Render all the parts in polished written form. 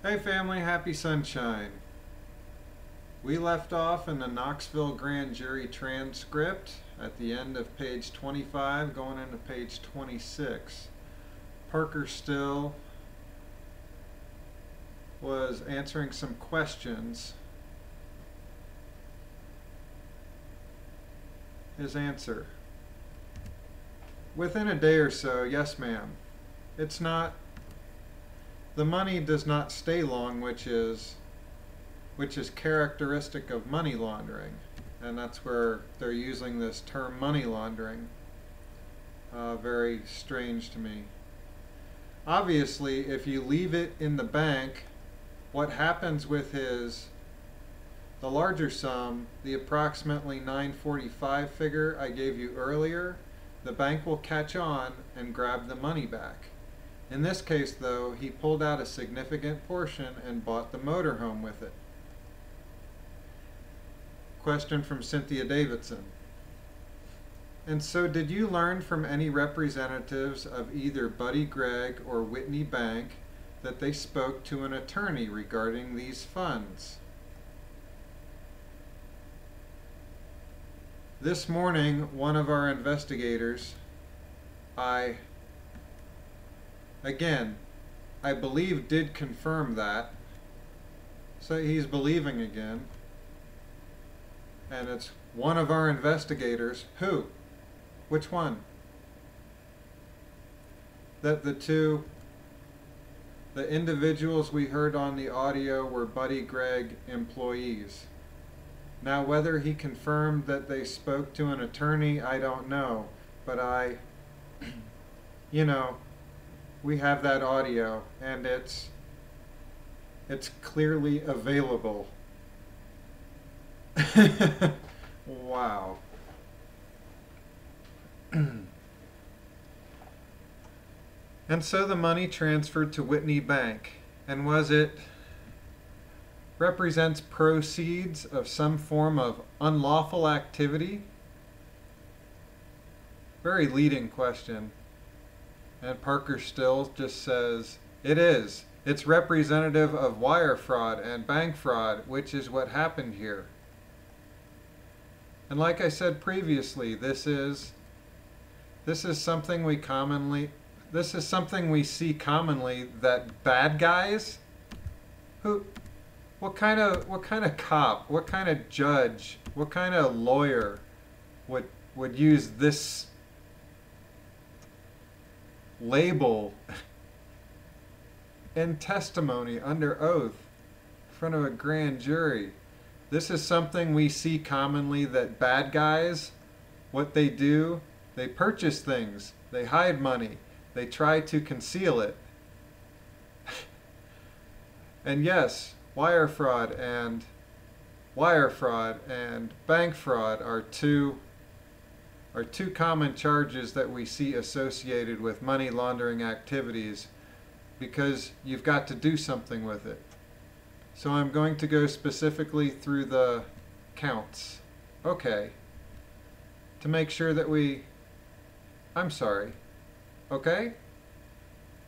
Hey family, happy sunshine. We left off in the Knoxville Grand Jury transcript at the end of page 25 going into page 26. Parker Still was answering some questions. His answer: within a day or so, yes ma'am. It's not, the money does not stay long, which is characteristic of money laundering, and that's where they're using this term money laundering. Very strange to me. Obviously, if you leave it in the bank, what happens with the larger sum, the approximately 945 figure I gave you earlier, the bank will catch on and grab the money back. In this case, though, he pulled out a significant portion and bought the motorhome with it. Question from Cynthia Davidson. And so did you learn from any representatives of either Buddy Gregg or Whitney Bank that they spoke to an attorney regarding these funds? This morning, one of our investigators, I believe did confirm that. So he's believing again. And it's one of our investigators. Who? Which one? That the individuals we heard on the audio were Buddy Gregg employees. Now whether he confirmed that they spoke to an attorney, I don't know. But we have that audio, and it's clearly available. Wow. And so the money transferred to Whitney Bank, and represents proceeds of some form of unlawful activity? Very leading question. And Parker Still just says, it is. It's representative of wire fraud and bank fraud, which is what happened here. And like I said previously, this is something we see commonly that bad guys, what kind of cop, what kind of judge, what kind of lawyer would use this label and testimony under oath in front of a grand jury. This is something we see commonly, that bad guys, what they do, they purchase things, they hide money, they try to conceal it. And yes, wire fraud and bank fraud are two common charges that we see associated with money laundering activities, because you've got to do something with it. So I'm going to go specifically through the counts. Okay. To make sure that I'm sorry. Okay?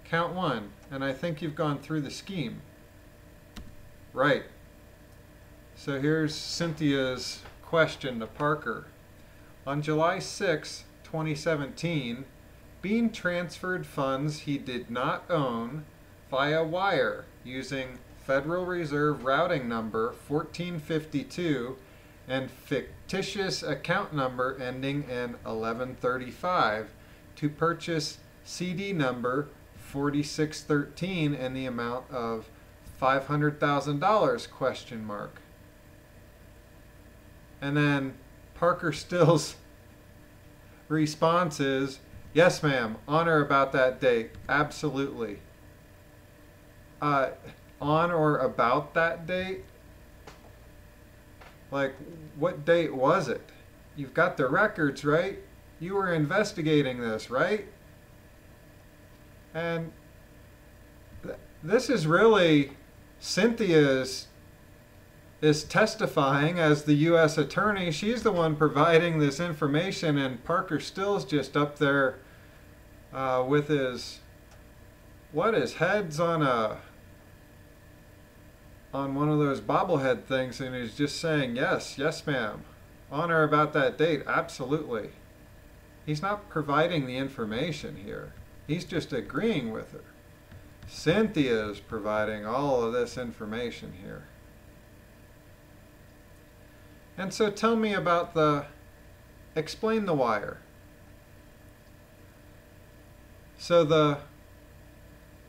Count one, and I think you've gone through the scheme. Right. So here's Cynthia's question to Parker. On July 6, 2017, Bean transferred funds he did not own via wire using Federal Reserve routing number 1452 and fictitious account number ending in 1135 to purchase CD number 4613 in the amount of $500,000 ? And then Parker Still's response is, yes ma'am, on or about that date, absolutely. On or about that date? Like, what date was it? You've got the records, right? You were investigating this, right? And this is really Cynthia's is testifying as the U.S. attorney. She's the one providing this information, and Parker Still's just up there with his head's on a on one of those bobblehead things and he's just saying, yes, yes ma'am, on or about that date, absolutely. He's not providing the information here. He's just agreeing with her. Cynthia is providing all of this information here. And so tell me about the, explain the wire. So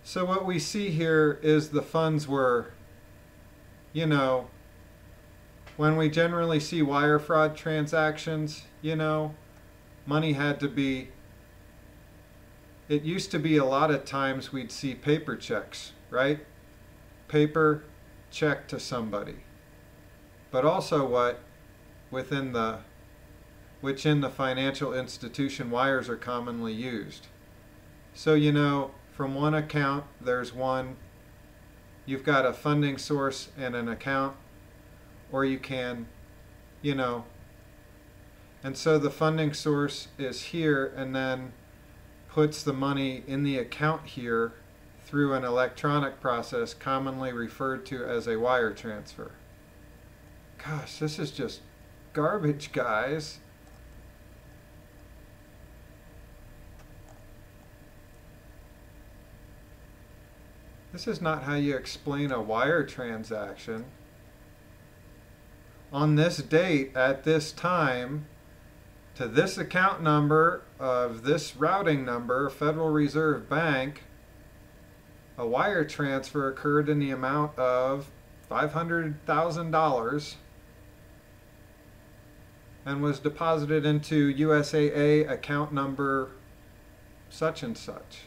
so what we see here is the funds were, you know, when we generally see wire fraud transactions, you know, money had to be, it used to be a lot of times we'd see paper checks, right? Paper check to somebody. But also what within the, which in the financial institution wires are commonly used. So, you know, from one account, there's one, you've got a funding source and an account, or you can, you know, and so the funding source is here and then puts the money in the account here through an electronic process commonly referred to as a wire transfer. Gosh, this is just garbage, guys. This is not how you explain a wire transaction. On this date, at this time, to this account number of this routing number, Federal Reserve Bank, a wire transfer occurred in the amount of $500,000 and was deposited into USAA account number such and such.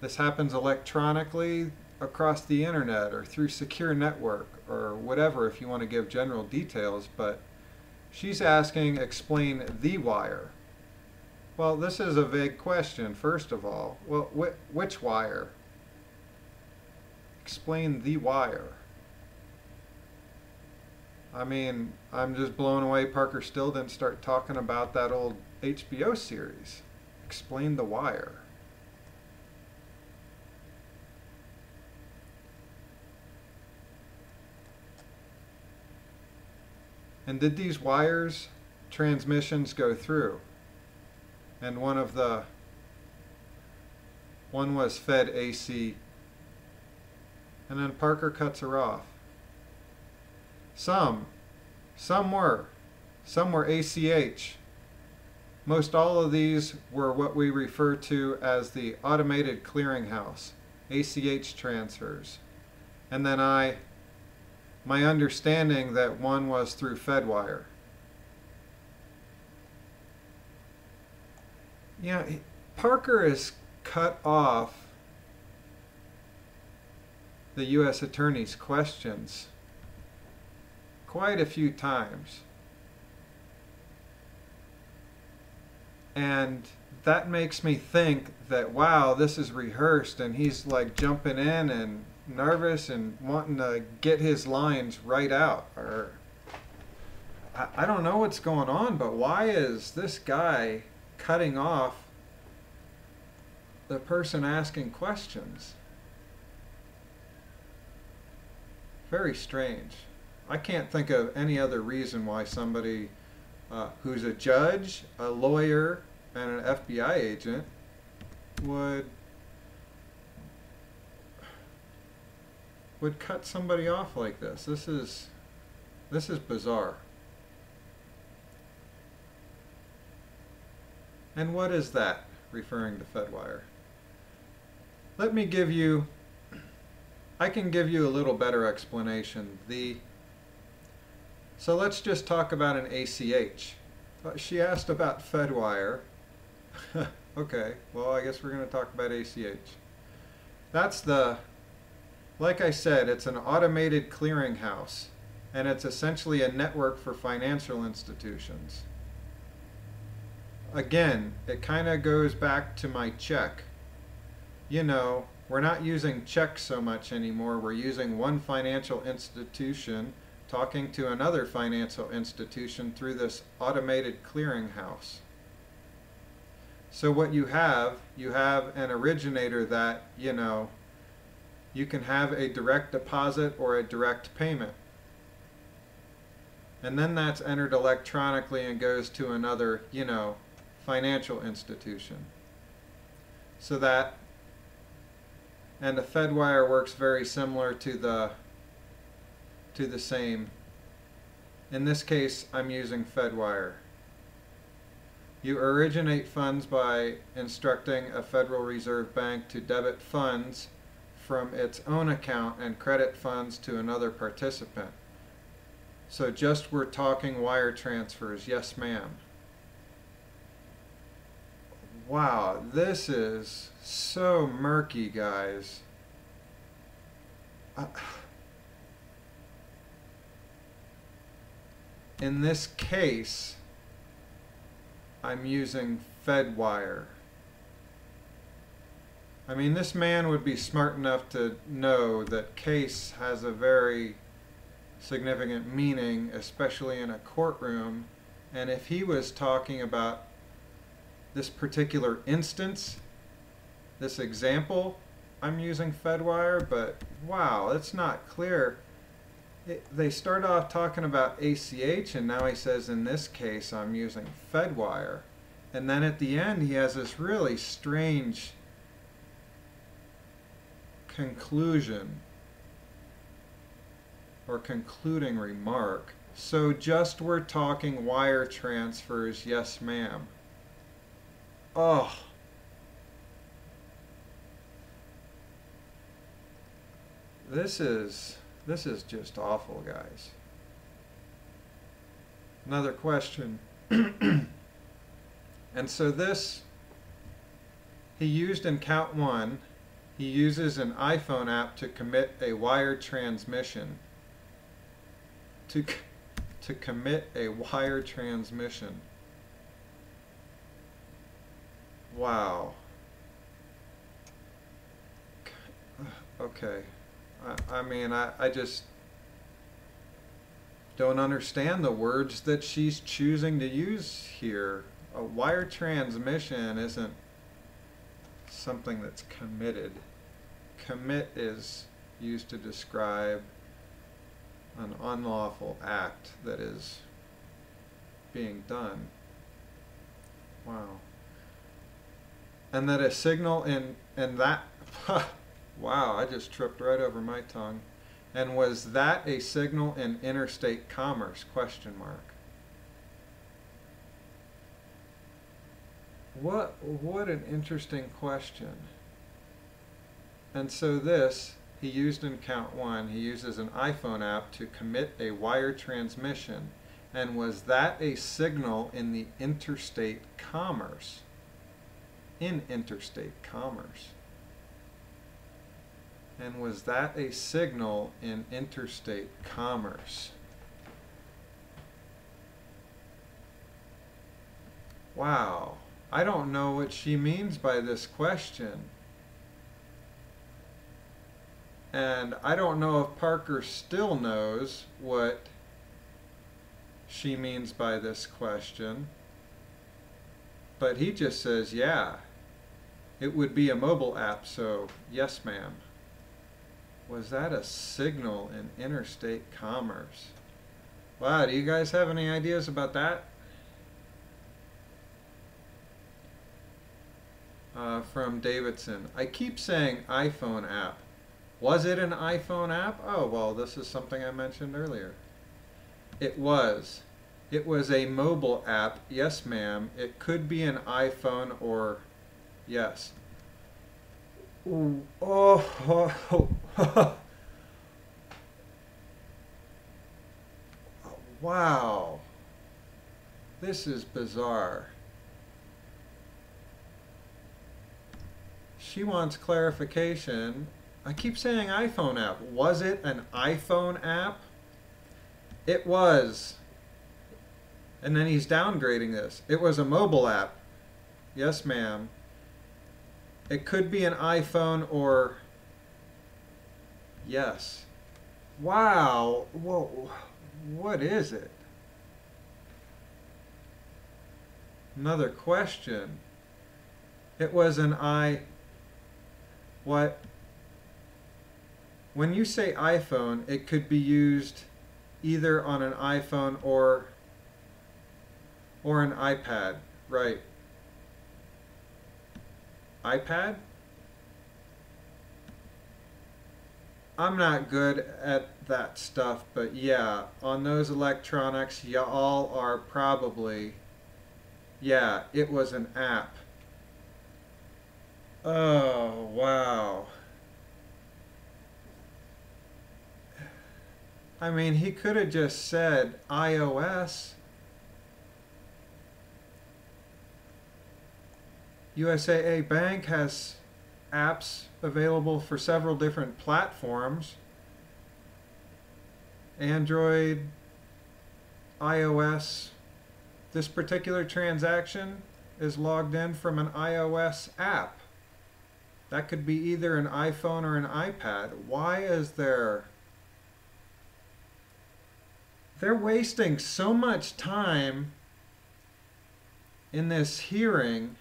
This happens electronically across the internet or through secure network or whatever if you want to give general details, but she's asking, explain the wire. Well, this is a vague question, first of all. Well, which wire? Explain the wire. I mean, I'm just blown away Parker Still didn't start talking about that old HBO series. Explain the wire. And did these wires transmissions go through? And one was Fed AC, and then Parker cuts her off. Some were ACH. Most all of these were what we refer to as the automated clearinghouse, ACH transfers. And then my understanding that one was through Fedwire. Yeah, Parker has cut off the U.S. Attorney's questions quite a few times. And that makes me think that, wow, this is rehearsed and he's like jumping in and nervous and wanting to get his lines right out, or I don't know what's going on, but why is this guy cutting off the person asking questions? Very strange. I can't think of any other reason why somebody who's a judge, a lawyer, and an FBI agent would cut somebody off like this. This is bizarre. And what is that? Referring to Fedwire. Let me give you, I can give you a little better explanation. So let's just talk about an ACH. She asked about Fedwire. Okay, well I guess we're going to talk about ACH. That's the, like I said, it's an automated clearinghouse, and it's essentially a network for financial institutions. Again, it kind of goes back to my check. You know, we're not using checks so much anymore. We're using one financial institution talking to another financial institution through this automated clearinghouse. So what you have an originator that, you know, you can have a direct deposit or a direct payment. And then that's entered electronically and goes to another, you know, financial institution. So that, and the Fedwire works very similar to the same. In this case, I'm using Fedwire. You originate funds by instructing a Federal Reserve Bank to debit funds from its own account and credit funds to another participant. So just we're talking wire transfers. Yes, ma'am. Wow, this is so murky, guys. In this case, I'm using Fedwire. I mean, this man would be smart enough to know that case has a very significant meaning, especially in a courtroom. And if he was talking about this particular instance, this example, I'm using Fedwire, but wow, it's not clear. They start off talking about ACH, and now he says, in this case, I'm using Fedwire. And then at the end, he has this really strange conclusion or concluding remark. So just we're talking wire transfers, yes, ma'am. Oh. This is just awful, guys. Another question. And so this, he used in count one, he uses an iPhone app to commit a wire transmission. To commit a wire transmission. Wow. Okay. I mean, I just don't understand the words that she's choosing to use here. A wire transmission isn't something that's committed. Commit is used to describe an unlawful act that is being done. Wow. And that a signal in that... Wow, I just tripped right over my tongue. And was that a signal in interstate commerce? Question mark. What an interesting question. And so this, he used in count one, he uses an iPhone app to commit a wire transmission. And was that a signal in the interstate commerce? In interstate commerce. And was that a signal in interstate commerce? Wow, I don't know what she means by this question. And I don't know if Parker still knows what she means by this question. But he just says, yeah, it would be a mobile app, so yes, ma'am. Was that a signal in interstate commerce? Wow, do you guys have any ideas about that? From Davidson. I keep saying iPhone app. Was it an iPhone app? Oh, well, this is something I mentioned earlier. It was. It was a mobile app. Yes, ma'am. It could be an iPhone or... Yes. Ooh, oh. Wow, this is bizarre. She wants clarification. I keep saying iPhone app. Was it an iPhone app? It was. And then he's downgrading this. It was a mobile app. Yes, ma'am. It could be an iPhone or... Yes. Wow. Whoa. What is it? Another question. It was an I... What? When you say iPhone, it could be used either on an iPhone or an iPad, right? iPad? I'm not good at that stuff, but yeah, on those electronics, y'all are probably, yeah, it was an app. Oh, wow. I mean, he could have just said iOS. USAA Bank has apps available for several different platforms. Android, iOS. This particular transaction is logged in from an iOS app. That could be either an iPhone or an iPad. Why is there... They're wasting so much time in this hearing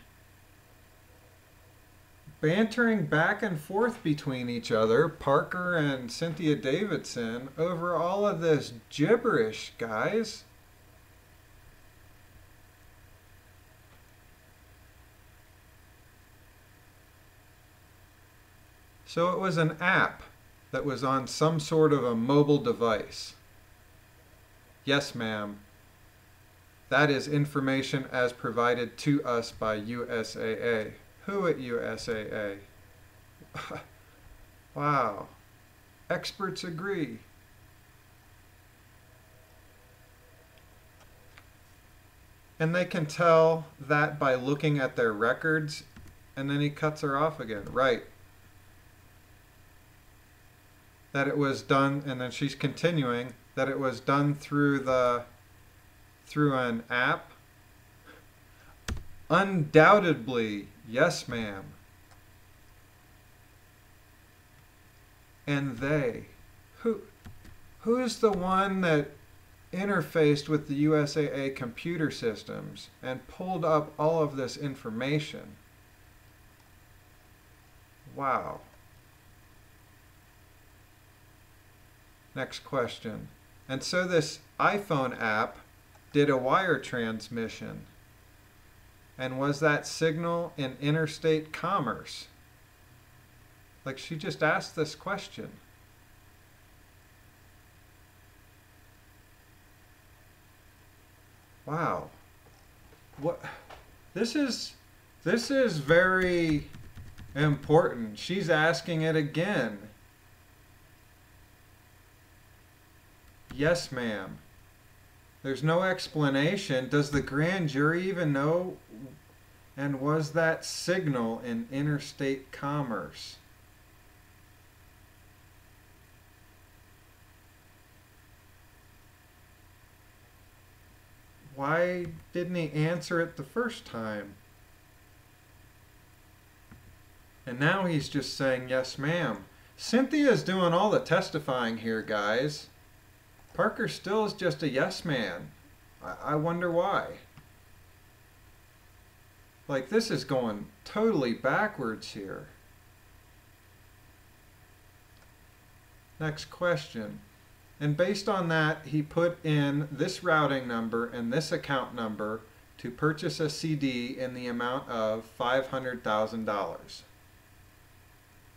bantering back and forth between each other, Parker and Cynthia Davidson, over all of this gibberish, guys. So it was an app that was on some sort of a mobile device. Yes, ma'am. That is information as provided to us by USAA. Who at USAA? Wow. Experts agree. And they can tell that by looking at their records. And then he cuts her off again. Right. That it was done, and then she's continuing, that it was done through through an app. Undoubtedly. Yes, ma'am. And they. Who is the one that interfaced with the USAA computer systems and pulled up all of this information? Wow. Next question. And so this iPhone app did a wire transmission. And was that signal in interstate commerce? Like, she just asked this question. Wow. What? This is very important. She's asking it again. Yes, ma'am. There's no explanation. Does the grand jury even know? And was that signal in interstate commerce? Why didn't he answer it the first time? And now he's just saying, yes, ma'am. Cynthia's doing all the testifying here, guys. Parker Still is just a yes man. I wonder why. Like, this is going totally backwards here. Next question. And based on that, he put in this routing number and this account number to purchase a CD in the amount of $500,000.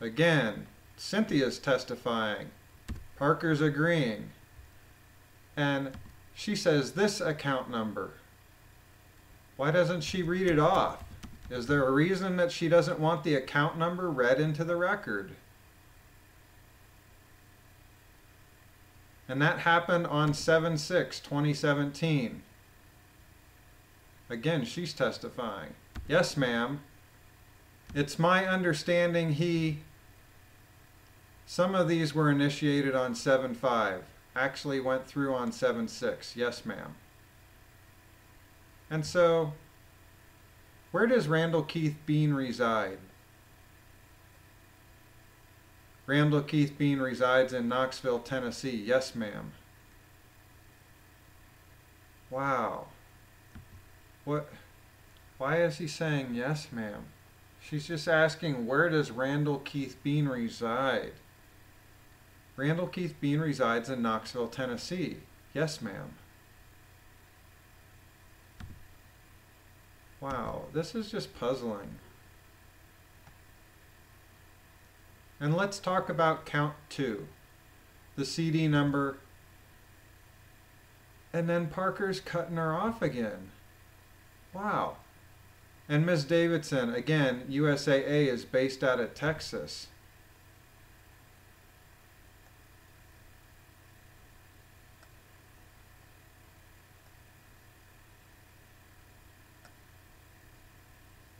Again, Cynthia's testifying. Parker's agreeing. And she says this account number. Why doesn't she read it off? Is there a reason that she doesn't want the account number read into the record? And that happened on 7/6/2017. Again, she's testifying. Yes, ma'am. It's my understanding some of these were initiated on 7/5. Actually went through on 7/6. Yes, ma'am. And so, where does Randall Keith Bean reside? Randall Keith Bean resides in Knoxville, Tennessee. Yes, ma'am. Wow. What? Why is he saying yes, ma'am? She's just asking, where does Randall Keith Bean reside? Randall Keith Bean resides in Knoxville, Tennessee. Yes, ma'am. Wow, this is just puzzling. And let's talk about count two, the CD number, and then Parker's cutting her off again. Wow. And Ms. Davidson, again, USAA is based out of Texas.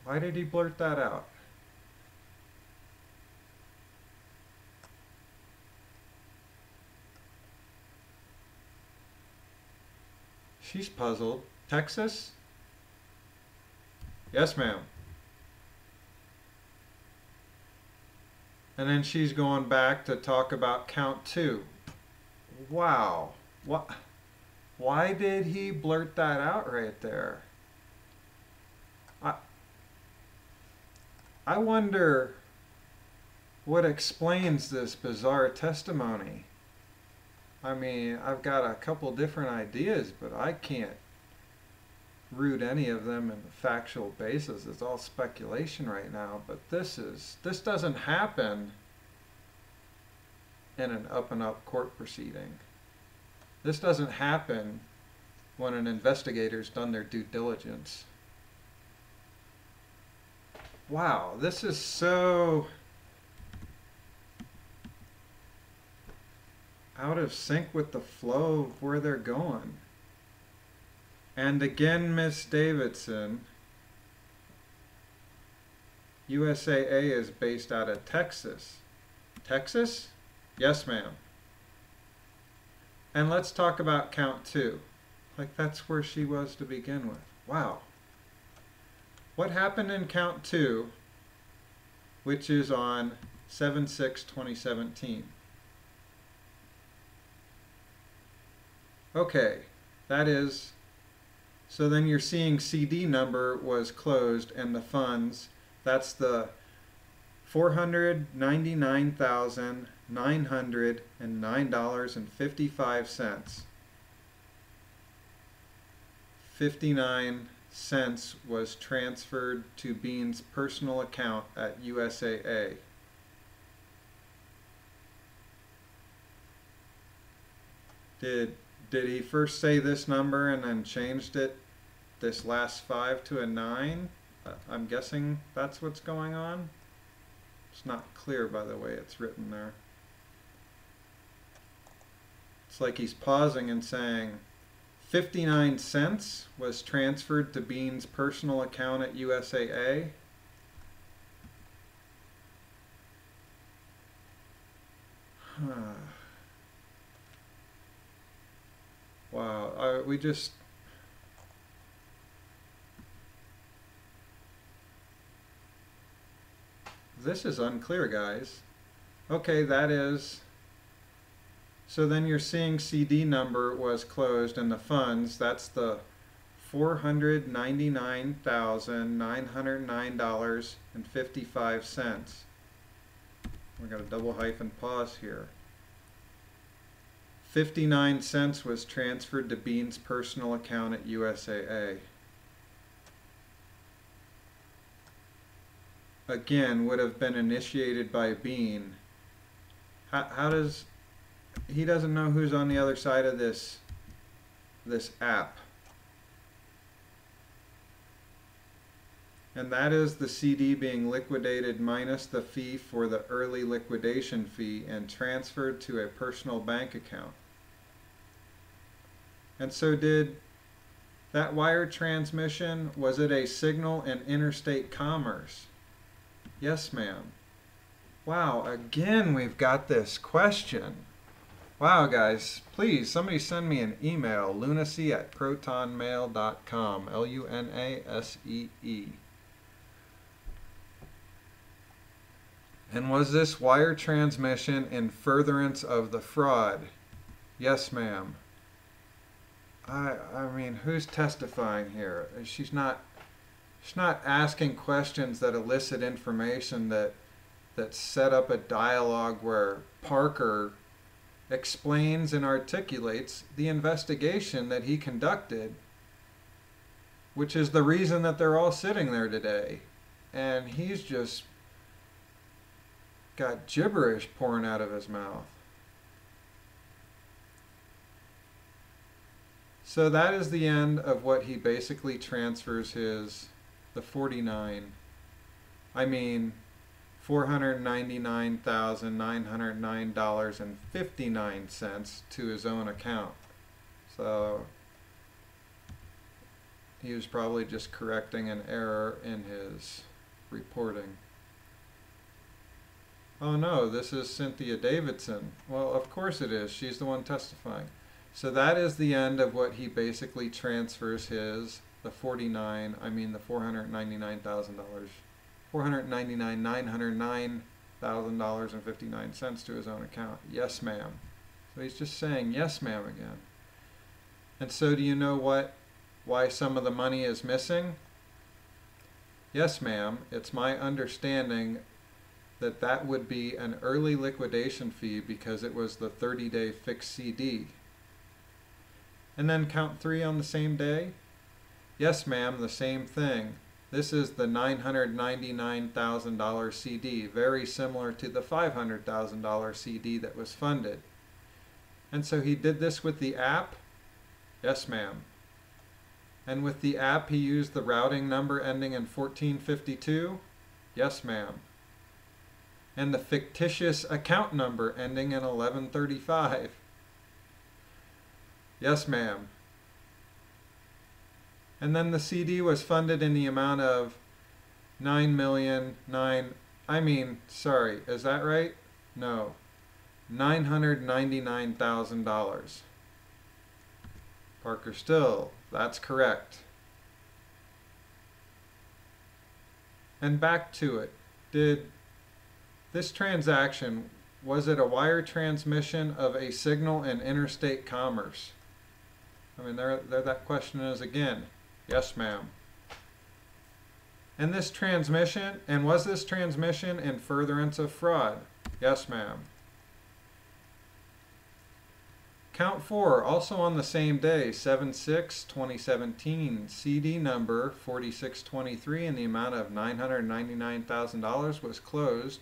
Why did he blurt that out? She's puzzled. Texas? Yes, ma'am. And then she's going back to talk about count two. Wow. What? Why did he blurt that out right there? I wonder what explains this bizarre testimony. I mean, I've got a couple different ideas, but I can't root any of them in the factual basis. It's all speculation right now, but this doesn't happen in an up-and-up court proceeding. This doesn't happen when an investigator's done their due diligence. Wow, this is so out of sync with the flow of where they're going. And again, Miss Davidson, USAA is based out of Texas. Texas? Yes, ma'am. And let's talk about count two. Like, that's where she was to begin with. Wow. What happened in count two, which is on 7/6/2017? Okay, that is, so then you're seeing CD number was closed and the funds, that's the $499,909.55. 59 cents was transferred to Bean's personal account at USAA. Did he first say this number and then changed it, this last 5, to a 9? I'm guessing that's what's going on. It's not clear by the way it's written there. It's like he's pausing and saying, 59 cents was transferred to Bean's personal account at USAA. Huh. Wow, we just... This is unclear, guys. Okay, that is... So then you're seeing CD number was closed and the funds, that's the $499,909.55. We're going to double hyphen pause here. 59 cents was transferred to Bean's personal account at USAA. Again, would have been initiated by Bean. How does... He doesn't know who's on the other side of this app. And that is the CD being liquidated minus the fee for the early liquidation fee and transferred to a personal bank account. And so did that wire transmission, was it a signal in interstate commerce? Yes, ma'am. Wow, again we've got this question. Wow, guys, please, somebody send me an email, lunaseeat@protonmail.com, Lunasee. And was this wire transmission in furtherance of the fraud? Yes, ma'am. I mean, who's testifying here? She's not asking questions that elicit information that set up a dialogue where Parker explains and articulates the investigation that he conducted, which is the reason that they're all sitting there today. And he's just got gibberish pouring out of his mouth. So that is the end of what he basically transfers his, the 499,909.59 to his own account. So he was probably just correcting an error in his reporting. Oh no, this is Cynthia Davidson. Well, of course it is. She's the one testifying. So that is the end of what he basically transfers his, the $499,000, $499,909.59 to his own account. Yes, ma'am. So he's just saying yes, ma'am again. And so do you know why some of the money is missing? Yes, ma'am. It's my understanding that that would be an early liquidation fee because it was the 30-day fixed CD. And then count three on the same day? Yes, ma'am, the same thing. This is the $999,000 CD, very similar to the $500,000 CD that was funded. And so he did this with the app? Yes, ma'am. And with the app, he used the routing number ending in 1452? Yes, ma'am. And the fictitious account number ending in 1135. Yes, ma'am. And then the CD was funded in the amount of $999,000. Parker Still, that's correct. And back to it. Did this transaction, was it a wire transmission of a signal in interstate commerce? I mean, there that question is again. Yes, ma'am. And this transmission, and was this transmission in furtherance of fraud? Yes, ma'am. Count 4, also on the same day, 7/6/2017, CD number 4623 in the amount of $999,000 was closed,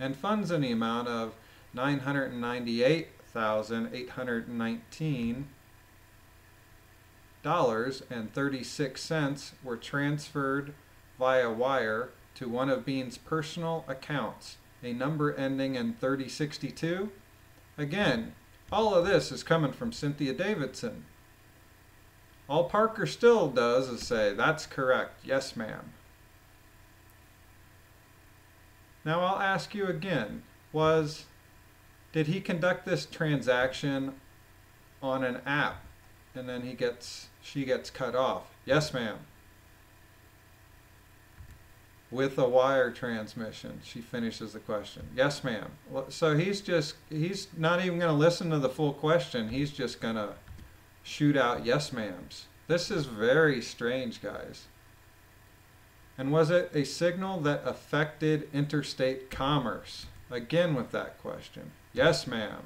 and funds in the amount of $998,819.36 were transferred via wire to one of Bean's personal accounts, a number ending in 3062. Again, all of this is coming from Cynthia Davidson. All Parker Still does is say, that's correct, yes, ma'am. Now I'll ask you again, did he conduct this transaction on an app? And then she gets cut off. Yes, ma'am. With a wire transmission, she finishes the question. Yes, ma'am. So he's not even going to listen to the full question. He's just going to shoot out yes, ma'ams. This is very strange, guys. And was it a signal that affected interstate commerce? Again with that question. Yes, ma'am.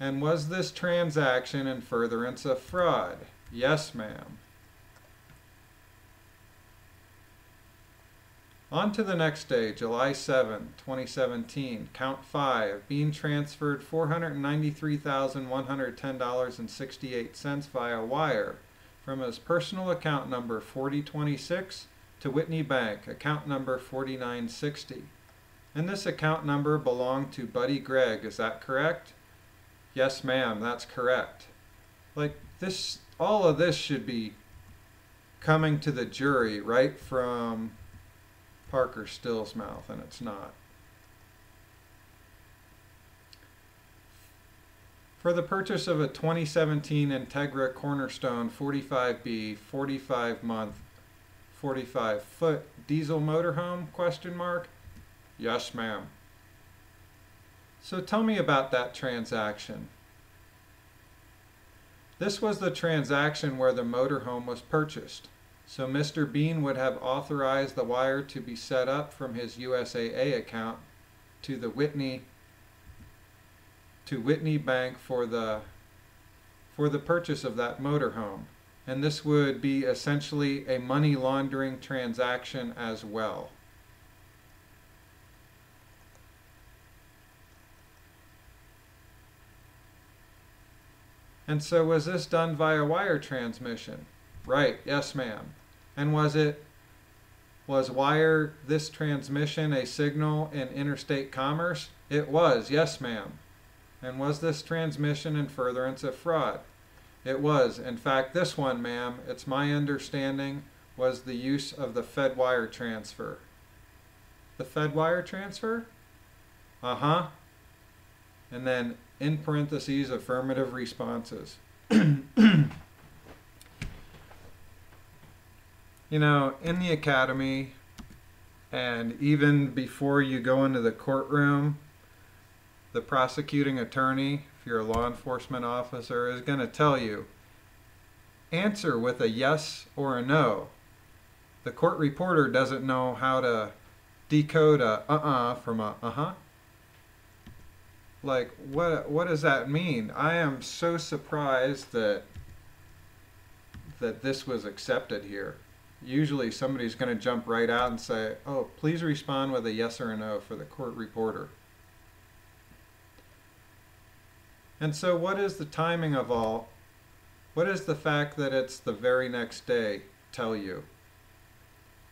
And was this transaction in furtherance of fraud? Yes, ma'am. On to the next day, July 7, 2017, count 5, Bean transferred $493,110.68 via wire from his personal account number 4026 to Whitney Bank, account number 4960. And this account number belonged to Buddy Gregg, is that correct? Yes, ma'am, that's correct. Like this, all of this should be coming to the jury right from Parker Still's mouth, and it's not. For the purchase of a 2017 Integra Cornerstone 45B 45-month, 45-foot diesel motorhome, question mark? Yes, ma'am. So tell me about that transaction. This was the transaction where the motorhome was purchased. So Mr. Bean would have authorized the wire to be set up from his USAA account to the Whitney to Whitney Bank for the purchase of that motorhome. And this would be essentially a money laundering transaction as well. And so was this done via wire transmission? Right, yes ma'am. And was this transmission a signal in interstate commerce? It was, yes ma'am. And was this transmission in furtherance of fraud? It was. In fact, this one, ma'am, it's my understanding, was the use of the Fedwire transfer. The Fedwire transfer? Uh-huh. And then, in parentheses, affirmative responses. You know, in the academy, and even before you go into the courtroom, the prosecuting attorney, if you're a law enforcement officer, is going to tell you, answer with a yes or a no. The court reporter doesn't know how to decode a uh-uh from a uh-huh. Like, what does that mean? I am so surprised that this was accepted here. Usually somebody's going to jump right out and say, oh, please respond with a yes or a no for the court reporter. And so what is the timing of all? What is the fact that it's the very next day tell you?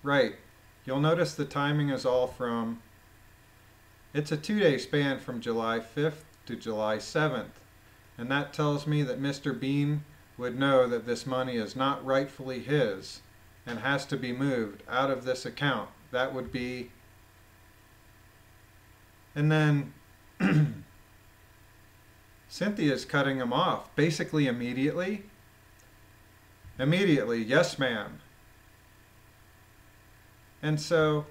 Right. You'll notice the timing is all from, it's a two-day span from July 5th to July 7th. And that tells me that Mr. Bean would know that this money is not rightfully his and has to be moved out of this account. That would be, and then Cynthia's cutting him off, basically immediately. Immediately, yes ma'am. And so,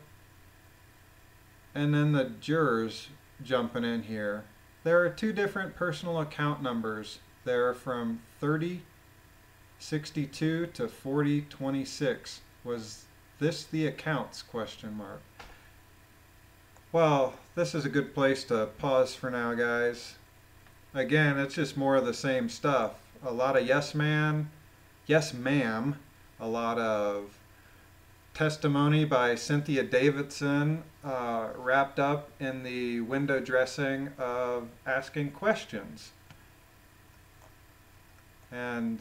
and then the jurors jumping in here. There are two different personal account numbers. They're from 3062 to 4026. Was this the accounts, question mark? Well, this is a good place to pause for now, guys. Again, it's just more of the same stuff. A lot of yes man, yes ma'am, a lot of testimony by Cynthia Davidson wrapped up in the window dressing of asking questions. And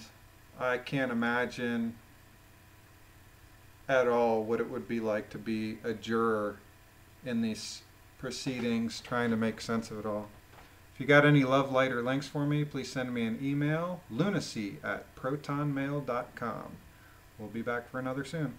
I can't imagine at all what it would be like to be a juror in these proceedings trying to make sense of it all. If you got any love, light, or links for me, please send me an email, lunacy@protonmail.com. We'll be back for another soon.